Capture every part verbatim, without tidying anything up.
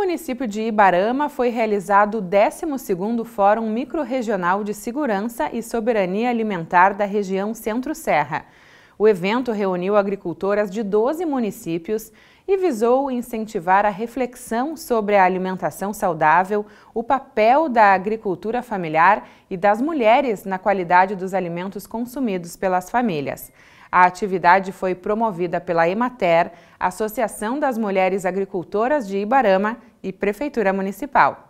município de Ibarama foi realizado o décimo segundo Fórum Microrregional de Segurança e Soberania Alimentar da região Centro-Serra. O evento reuniu agricultoras de doze municípios e visou incentivar a reflexão sobre a alimentação saudável, o papel da agricultura familiar e das mulheres na qualidade dos alimentos consumidos pelas famílias. A atividade foi promovida pela Emater, Associação das Mulheres Agricultoras de Ibarama e Prefeitura Municipal.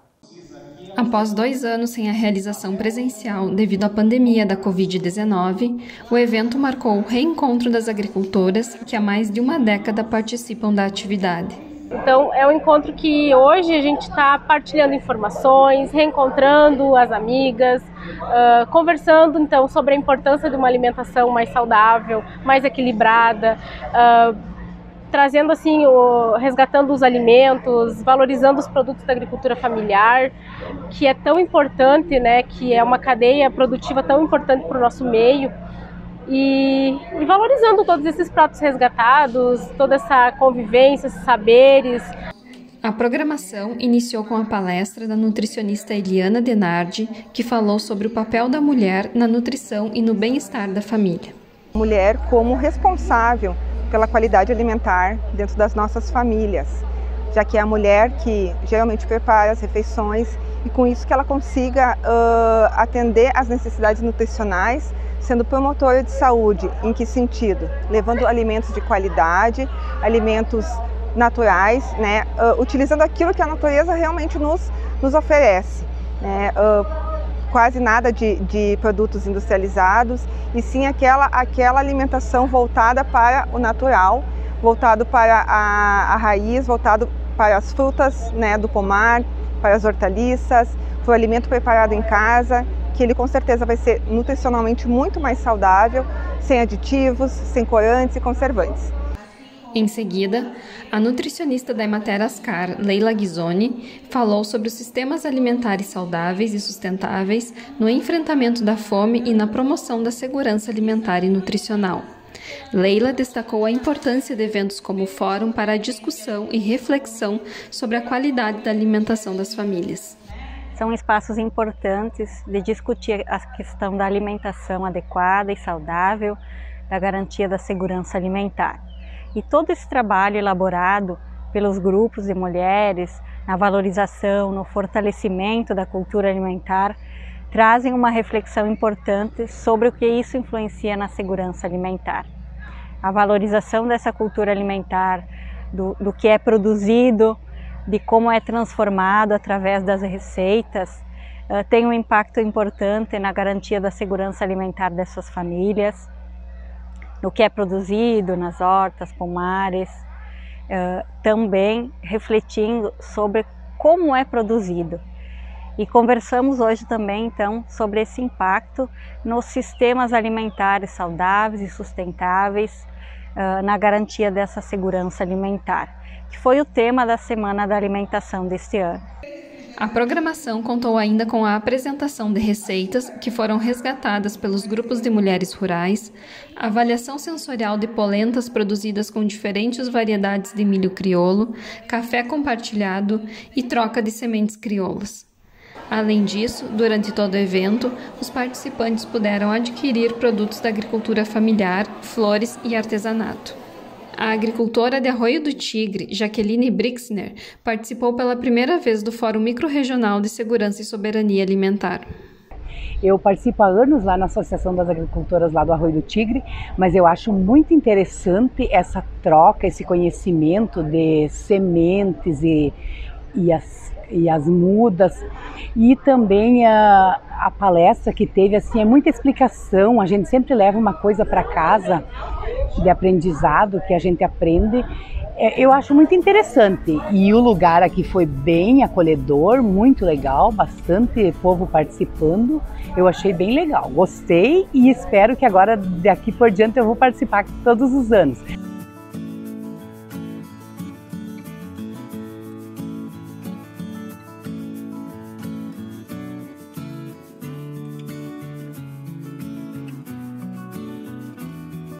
Após dois anos sem a realização presencial devido à pandemia da Covid dezenove, o evento marcou o reencontro das agricultoras que há mais de uma década participam da atividade. Então é um encontro que hoje a gente está partilhando informações, reencontrando as amigas, Uh, conversando então sobre a importância de uma alimentação mais saudável, mais equilibrada, uh, trazendo assim, o, resgatando os alimentos, valorizando os produtos da agricultura familiar, que é tão importante, né, que é uma cadeia produtiva tão importante para o nosso meio, e, e valorizando todos esses pratos resgatados, toda essa convivência, esses saberes. A programação iniciou com a palestra da nutricionista Eliana Denardi, que falou sobre o papel da mulher na nutrição e no bem-estar da família. Mulher como responsável pela qualidade alimentar dentro das nossas famílias, já que é a mulher que geralmente prepara as refeições e com isso que ela consiga uh, atender às necessidades nutricionais, sendo promotora de saúde. Em que sentido? Levando alimentos de qualidade, alimentos naturais, né, uh, utilizando aquilo que a natureza realmente nos, nos oferece, né, uh, quase nada de, de produtos industrializados, e sim aquela, aquela alimentação voltada para o natural, voltado para a, a raiz, voltado para as frutas, né, do pomar, para as hortaliças, para o alimento preparado em casa, que ele com certeza vai ser nutricionalmente muito mais saudável, sem aditivos, sem corantes e conservantes. Em seguida, a nutricionista da Emater/Ascar, Leila Gizoni, falou sobre os sistemas alimentares saudáveis e sustentáveis no enfrentamento da fome e na promoção da segurança alimentar e nutricional. Leila destacou a importância de eventos como o Fórum para a discussão e reflexão sobre a qualidade da alimentação das famílias. São espaços importantes de discutir a questão da alimentação adequada e saudável, da garantia da segurança alimentar. E todo esse trabalho elaborado pelos grupos de mulheres, na valorização, no fortalecimento da cultura alimentar, trazem uma reflexão importante sobre o que isso influencia na segurança alimentar. A valorização dessa cultura alimentar, do, do que é produzido, de como é transformado através das receitas, tem um impacto importante na garantia da segurança alimentar dessas famílias, no que é produzido nas hortas, pomares, também refletindo sobre como é produzido. E conversamos hoje também, então, sobre esse impacto nos sistemas alimentares saudáveis e sustentáveis, na garantia dessa segurança alimentar, que foi o tema da Semana da Alimentação deste ano. A programação contou ainda com a apresentação de receitas que foram resgatadas pelos grupos de mulheres rurais, avaliação sensorial de polentas produzidas com diferentes variedades de milho crioulo, café compartilhado e troca de sementes crioulas. Além disso, durante todo o evento, os participantes puderam adquirir produtos da agricultura familiar, flores e artesanato. A agricultora de Arroio do Tigre, Jaqueline Brixner, participou pela primeira vez do Fórum Microrregional de Segurança e Soberania Alimentar. Eu participo há anos lá na Associação das Agricultoras lá do Arroio do Tigre, mas eu acho muito interessante essa troca, esse conhecimento de sementes e, e, as, e as mudas, e também a, a palestra que teve, assim, é muita explicação, a gente sempre leva uma coisa para casa, de aprendizado que a gente aprende, eu acho muito interessante. E o lugar aqui foi bem acolhedor, muito legal, bastante povo participando, eu achei bem legal, gostei e espero que agora daqui por diante eu vou participar todos os anos.